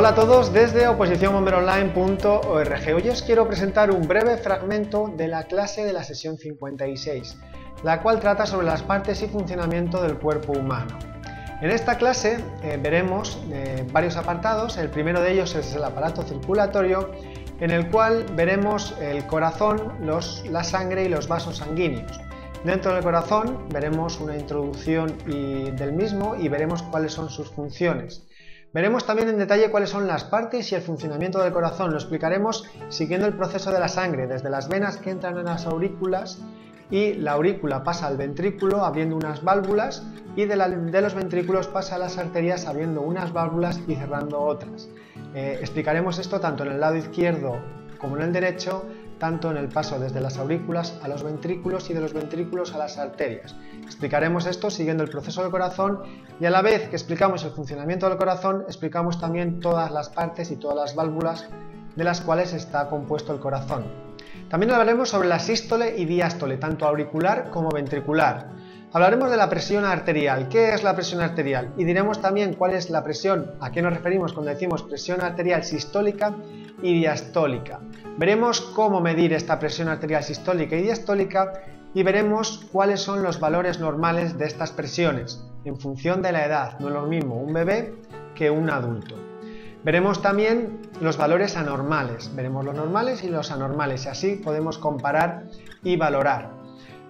Hola a todos desde oposicionbomberoonline.org. Hoy os quiero presentar un breve fragmento de la clase de la sesión 56, la cual trata sobre las partes y funcionamiento del cuerpo humano. En esta clase veremos varios apartados. El primero de ellos es el aparato circulatorio, en el cual veremos el corazón, la sangre y los vasos sanguíneos. Dentro del corazón veremos una introducción del mismo y veremos cuáles son sus funciones. Veremos también en detalle cuáles son las partes y el funcionamiento del corazón. Lo explicaremos siguiendo el proceso de la sangre, desde las venas que entran en las aurículas y la aurícula pasa al ventrículo abriendo unas válvulas y de los ventrículos pasa a las arterias abriendo unas válvulas y cerrando otras. Explicaremos esto tanto en el lado izquierdo como en el derecho, tanto en el paso desde las aurículas a los ventrículos y de los ventrículos a las arterias. Explicaremos esto siguiendo el proceso del corazón y a la vez que explicamos el funcionamiento del corazón, explicamos también todas las partes y todas las válvulas de las cuales está compuesto el corazón. También hablaremos sobre la sístole y diástole, tanto auricular como ventricular. Hablaremos de la presión arterial, qué es la presión arterial, y diremos también cuál es la presión, a qué nos referimos cuando decimos presión arterial sistólica y diastólica. Veremos cómo medir esta presión arterial sistólica y diastólica y veremos cuáles son los valores normales de estas presiones en función de la edad. No es lo mismo un bebé que un adulto. Veremos también los valores anormales, veremos los normales y los anormales y así podemos comparar y valorar.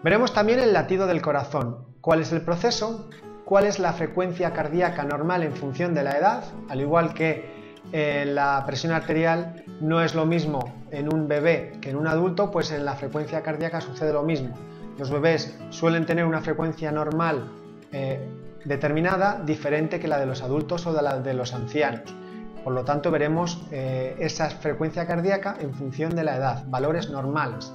Veremos también el latido del corazón, cuál es el proceso, cuál es la frecuencia cardíaca normal en función de la edad, al igual que la presión arterial no es lo mismo en un bebé que en un adulto, pues en la frecuencia cardíaca sucede lo mismo. Los bebés suelen tener una frecuencia normal determinada, diferente que la de los adultos o de la de los ancianos. Por lo tanto, veremos esa frecuencia cardíaca en función de la edad, valores normales.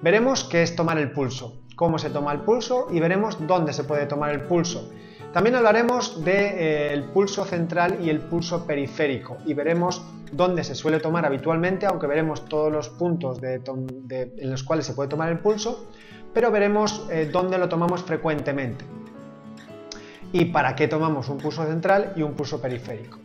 Veremos qué es tomar el pulso, cómo se toma el pulso y veremos dónde se puede tomar el pulso. También hablaremos del pulso central y el pulso periférico y veremos dónde se suele tomar habitualmente, aunque veremos todos los puntos en los cuales se puede tomar el pulso, pero veremos dónde lo tomamos frecuentemente y para qué tomamos un pulso central y un pulso periférico.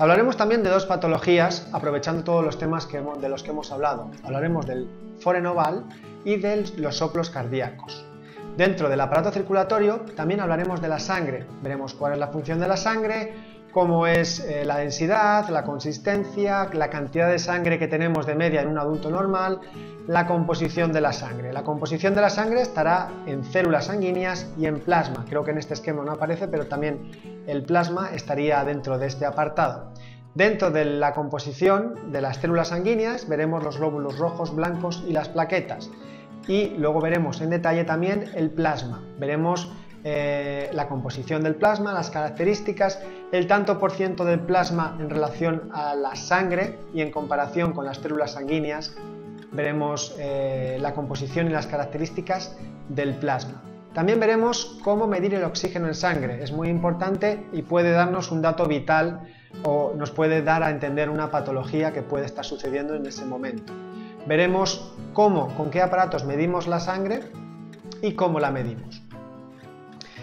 Hablaremos también de dos patologías, aprovechando todos los temas de los que hemos hablado. Hablaremos del foren oval y de los soplos cardíacos. Dentro del aparato circulatorio también hablaremos de la sangre, veremos cuál es la función de la sangre, cómo es la densidad, la consistencia, la cantidad de sangre que tenemos de media en un adulto normal, la composición de la sangre. La composición de la sangre estará en células sanguíneas y en plasma, creo que en este esquema no aparece, pero también el plasma estaría dentro de este apartado. Dentro de la composición de las células sanguíneas veremos los glóbulos rojos, blancos y las plaquetas. Y luego veremos en detalle también el plasma, veremos la composición del plasma, las características, el tanto por ciento del plasma en relación a la sangre y en comparación con las células sanguíneas, veremos la composición y las características del plasma. También veremos cómo medir el oxígeno en sangre, es muy importante y puede darnos un dato vital o nos puede dar a entender una patología que puede estar sucediendo en ese momento. Veremos con qué aparatos medimos la sangre y cómo la medimos.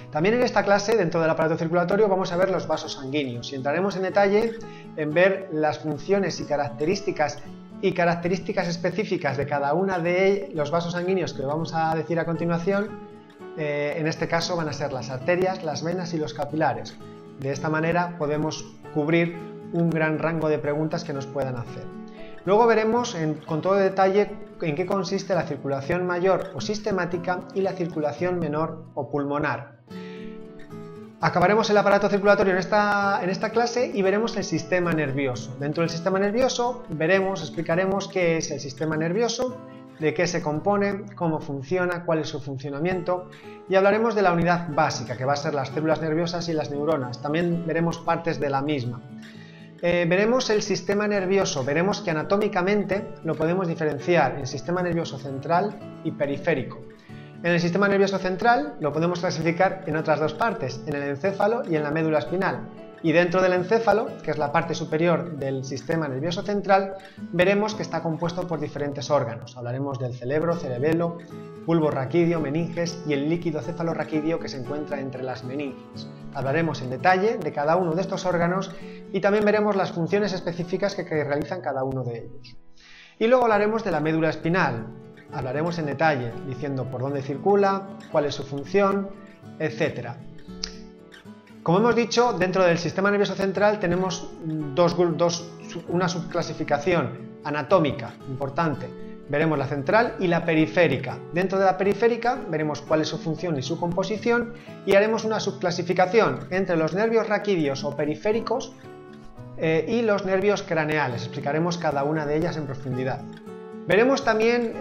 También en esta clase, dentro del aparato circulatorio, vamos a ver los vasos sanguíneos y entraremos en detalle en ver las funciones y características específicas de cada una de los vasos sanguíneos que vamos a decir a continuación. En este caso van a ser las arterias, las venas y los capilares. De esta manera podemos cubrir un gran rango de preguntas que nos puedan hacer. Luego veremos con todo detalle en qué consiste la circulación mayor o sistemática y la circulación menor o pulmonar. Acabaremos el aparato circulatorio en esta clase y veremos el sistema nervioso. Dentro del sistema nervioso explicaremos qué es el sistema nervioso, de qué se compone, cómo funciona, cuál es su funcionamiento y hablaremos de la unidad básica, que va a ser las células nerviosas y las neuronas. También veremos partes de la misma. Veremos el sistema nervioso, veremos que anatómicamente lo podemos diferenciar en sistema nervioso central y periférico. En el sistema nervioso central lo podemos clasificar en otras dos partes, en el encéfalo y en la médula espinal. Y dentro del encéfalo, que es la parte superior del sistema nervioso central, veremos que está compuesto por diferentes órganos. Hablaremos del cerebro, cerebelo, bulbo raquídeo, meninges y el líquido cefalorraquídeo que se encuentra entre las meninges. Hablaremos en detalle de cada uno de estos órganos y también veremos las funciones específicas que realizan cada uno de ellos. Y luego hablaremos de la médula espinal. Hablaremos en detalle, diciendo por dónde circula, cuál es su función, etc. Como hemos dicho, dentro del sistema nervioso central tenemos una subclasificación anatómica importante. Veremos la central y la periférica. Dentro de la periférica veremos cuál es su función y su composición y haremos una subclasificación entre los nervios raquídeos o periféricos y los nervios craneales. Explicaremos cada una de ellas en profundidad. Veremos también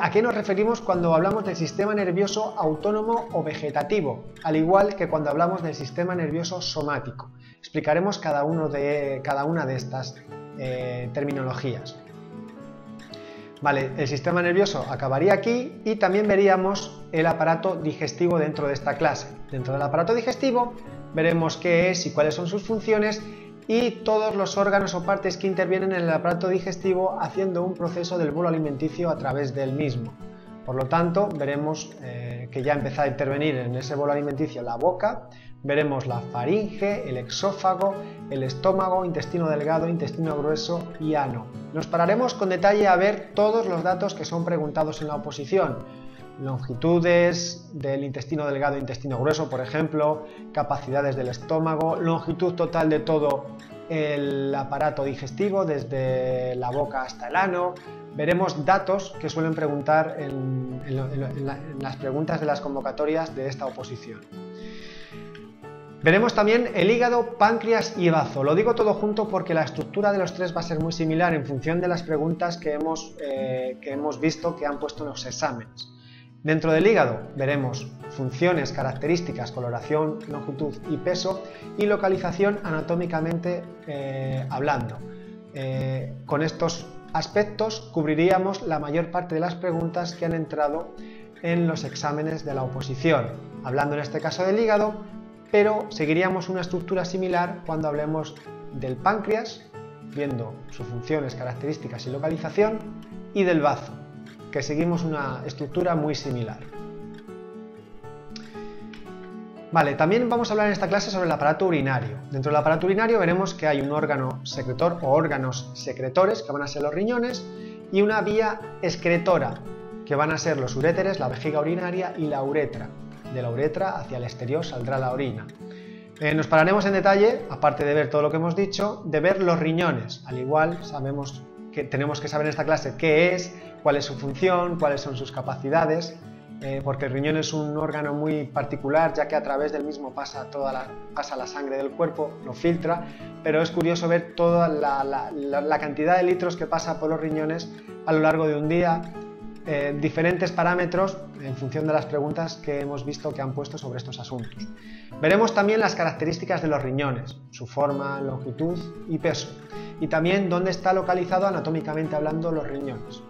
a qué nos referimos cuando hablamos del sistema nervioso autónomo o vegetativo, al igual que cuando hablamos del sistema nervioso somático. Explicaremos cada una de estas terminologías. Vale, el sistema nervioso acabaría aquí y también veríamos el aparato digestivo dentro de esta clase. Dentro del aparato digestivo veremos qué es y cuáles son sus funciones y todos los órganos o partes que intervienen en el aparato digestivo haciendo un proceso del bolo alimenticio a través del mismo. Por lo tanto, veremos que ya empieza a intervenir en ese bolo alimenticio la boca, veremos la faringe, el exófago, el estómago, intestino delgado, intestino grueso y ano. Nos pararemos con detalle a ver todos los datos que son preguntados en la oposición. Longitudes del intestino delgado e intestino grueso, por ejemplo, capacidades del estómago, longitud total de todo el aparato digestivo, desde la boca hasta el ano. Veremos datos que suelen preguntar en las preguntas de las convocatorias de esta oposición. Veremos también el hígado, páncreas y bazo. Lo digo todo junto porque la estructura de los tres va a ser muy similar en función de las preguntas que hemos visto que han puesto en los exámenes. Dentro del hígado veremos funciones, características, coloración, longitud y peso y localización anatómicamente hablando. Con estos aspectos cubriríamos la mayor parte de las preguntas que han entrado en los exámenes de la oposición, hablando en este caso del hígado, pero seguiríamos una estructura similar cuando hablemos del páncreas, viendo sus funciones, características y localización, y del bazo, que seguimos una estructura muy similar. Vale, también vamos a hablar en esta clase sobre el aparato urinario. Dentro del aparato urinario veremos que hay un órgano secretor o órganos secretores, que van a ser los riñones, y una vía excretora, que van a ser los uréteres, la vejiga urinaria y la uretra. De la uretra hacia el exterior saldrá la orina. Nos pararemos en detalle, aparte de ver todo lo que hemos dicho, de ver los riñones. Al igual sabemos que tenemos que saber en esta clase qué es, cuál es su función, cuáles son sus capacidades, porque el riñón es un órgano muy particular, ya que a través del mismo pasa la sangre del cuerpo, lo filtra, pero es curioso ver toda la cantidad de litros que pasa por los riñones a lo largo de un día, diferentes parámetros en función de las preguntas que hemos visto que han puesto sobre estos asuntos. Veremos también las características de los riñones, su forma, longitud y peso, y también dónde está localizado anatómicamente hablando los riñones.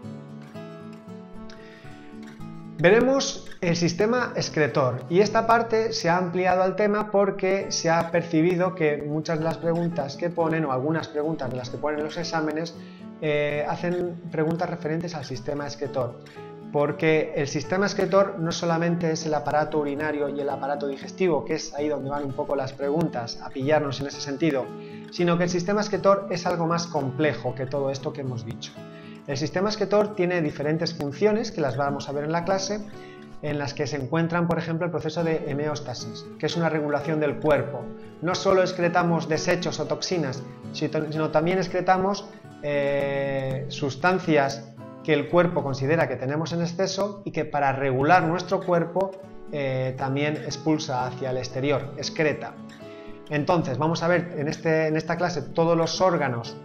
Veremos el sistema excretor y esta parte se ha ampliado al tema porque se ha percibido que muchas de las preguntas que ponen o algunas preguntas de las que ponen los exámenes hacen preguntas referentes al sistema excretor, porque el sistema excretor no solamente es el aparato urinario y el aparato digestivo, que es ahí donde van un poco las preguntas a pillarnos en ese sentido, sino que el sistema excretor es algo más complejo que todo esto que hemos dicho. El sistema excretor tiene diferentes funciones que las vamos a ver en la clase, en las que se encuentran, por ejemplo, el proceso de homeostasis, que es una regulación del cuerpo. No solo excretamos desechos o toxinas, sino también excretamos sustancias que el cuerpo considera que tenemos en exceso y que para regular nuestro cuerpo también expulsa hacia el exterior, excreta. Entonces, vamos a ver en esta clase todos los órganos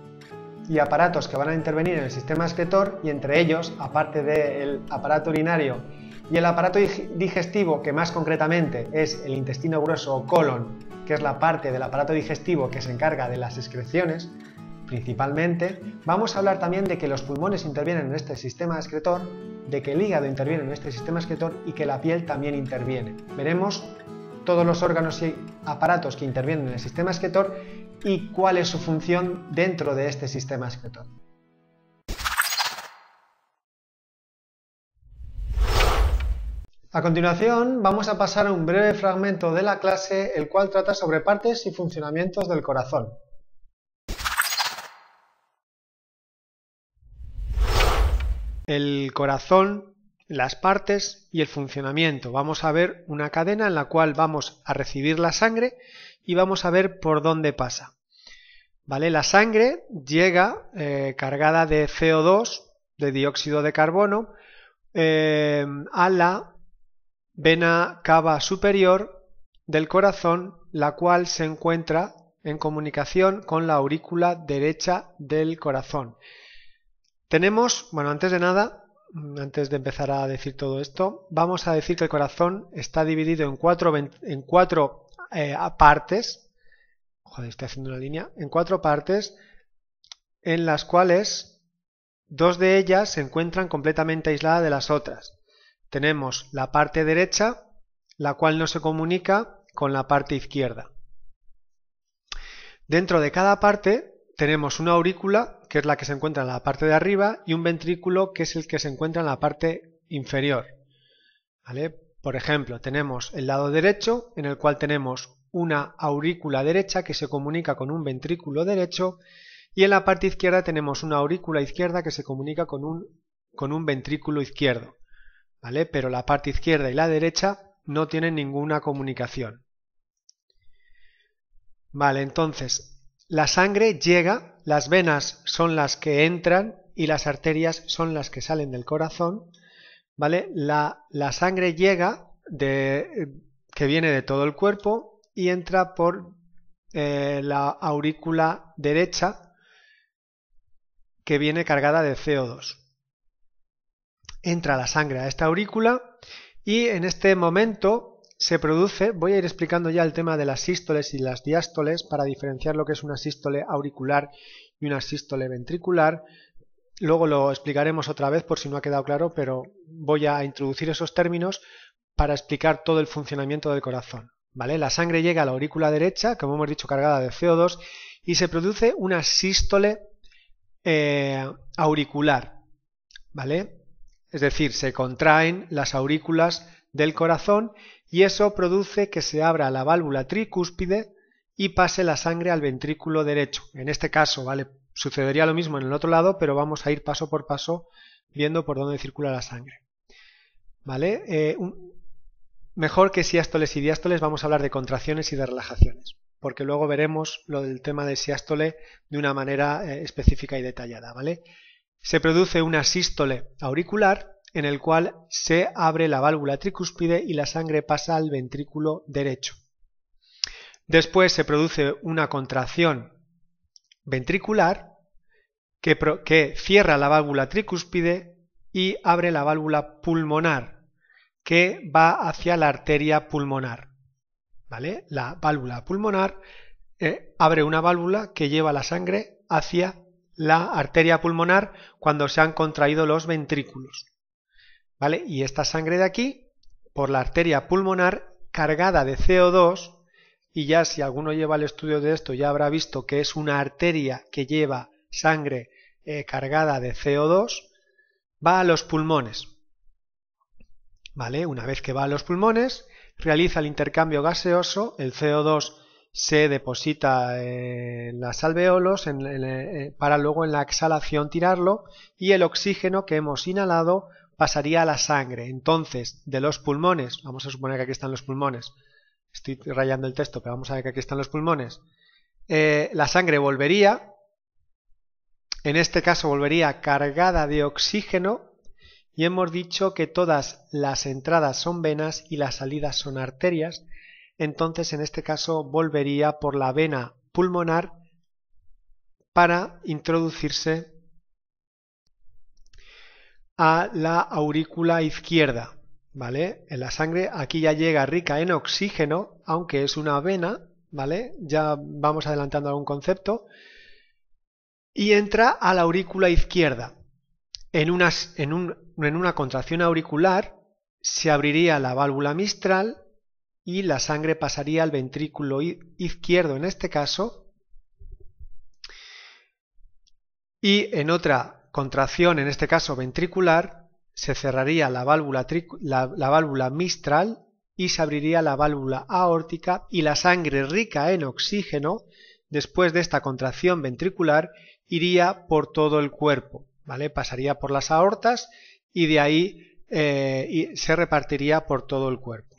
y aparatos que van a intervenir en el sistema excretor, y entre ellos, aparte del aparato urinario y el aparato digestivo, que más concretamente es el intestino grueso o colon, que es la parte del aparato digestivo que se encarga de las excreciones principalmente, vamos a hablar también de que los pulmones intervienen en este sistema excretor, de que el hígado interviene en este sistema excretor y que la piel también interviene. Veremos todos los órganos y aparatos que intervienen en el sistema excretor y cuál es su función dentro de este sistema excretor. A continuación vamos a pasar a un breve fragmento de la clase, el cual trata sobre partes y funcionamientos del corazón. El corazón, las partes y el funcionamiento. Vamos a ver una cadena en la cual vamos a recibir la sangre y vamos a ver por dónde pasa. ¿Vale? La sangre llega cargada de CO2, de dióxido de carbono, a la vena cava superior del corazón, la cual se encuentra en comunicación con la aurícula derecha del corazón. Tenemos, bueno, antes de empezar a decir todo esto, vamos a decir que el corazón está dividido en cuatro partes, joder, estoy haciendo una línea, en cuatro partes, en las cuales dos de ellas se encuentran completamente aisladas de las otras. Tenemos la parte derecha, la cual no se comunica con la parte izquierda. Dentro de cada parte tenemos una aurícula, que es la que se encuentra en la parte de arriba, y un ventrículo, que es el que se encuentra en la parte inferior. ¿Vale? Por ejemplo, tenemos el lado derecho, en el cual tenemos una aurícula derecha que se comunica con un ventrículo derecho, y en la parte izquierda tenemos una aurícula izquierda que se comunica con un ventrículo izquierdo. ¿Vale? Pero la parte izquierda y la derecha no tienen ninguna comunicación. Vale, entonces, la sangre llega, las venas son las que entran y las arterias son las que salen del corazón. ¿Vale? La sangre llega, que viene de todo el cuerpo, y entra por la aurícula derecha, que viene cargada de CO2. Entra la sangre a esta aurícula y en este momento se produce, voy a ir explicando ya el tema de las sístoles y las diástoles para diferenciar lo que es una sístole auricular y una sístole ventricular. Luego lo explicaremos otra vez por si no ha quedado claro, pero voy a introducir esos términos para explicar todo el funcionamiento del corazón. ¿Vale? La sangre llega a la aurícula derecha, como hemos dicho, cargada de CO2, y se produce una sístole auricular. ¿Vale? Es decir, se contraen las aurículas del corazón y eso produce que se abra la válvula tricúspide y pase la sangre al ventrículo derecho. En este caso, ¿vale? Sucedería lo mismo en el otro lado, pero vamos a ir paso por paso viendo por dónde circula la sangre. ¿Vale? Mejor que sístoles y diástoles vamos a hablar de contracciones y de relajaciones, porque luego veremos lo del tema de sístole de una manera específica y detallada. ¿Vale? Se produce una sístole auricular en el cual se abre la válvula tricúspide y la sangre pasa al ventrículo derecho. Después se produce una contracción ventricular que cierra la válvula tricúspide y abre la válvula pulmonar que va hacia la arteria pulmonar. ¿Vale? La válvula pulmonar abre una válvula que lleva la sangre hacia la arteria pulmonar cuando se han contraído los ventrículos. ¿Vale? Y esta sangre de aquí, por la arteria pulmonar, cargada de CO2, y ya si alguno lleva el estudio de esto ya habrá visto que es una arteria que lleva sangre cargada de CO2, va a los pulmones. ¿Vale? Una vez que va a los pulmones, realiza el intercambio gaseoso, el CO2 se deposita en las alveolos para luego en la exhalación tirarlo y el oxígeno que hemos inhalado pasaría a la sangre. Entonces, de los pulmones, vamos a suponer que aquí están los pulmones, estoy rayando el texto, pero vamos a ver que aquí están los pulmones, la sangre volvería, en este caso volvería cargada de oxígeno y hemos dicho que todas las entradas son venas y las salidas son arterias. Entonces en este caso volvería por la vena pulmonar para introducirse a la aurícula izquierda. ¿Vale? En la sangre aquí ya llega rica en oxígeno, aunque es una vena, ¿vale? Ya vamos adelantando algún concepto, y entra a la aurícula izquierda. En una contracción auricular se abriría la válvula mitral y la sangre pasaría al ventrículo izquierdo en este caso, y en otra contracción, en este caso ventricular, se cerraría la válvula mitral y se abriría la válvula aórtica, y la sangre rica en oxígeno, después de esta contracción ventricular, iría por todo el cuerpo, ¿vale? Pasaría por las aortas y de ahí se repartiría por todo el cuerpo.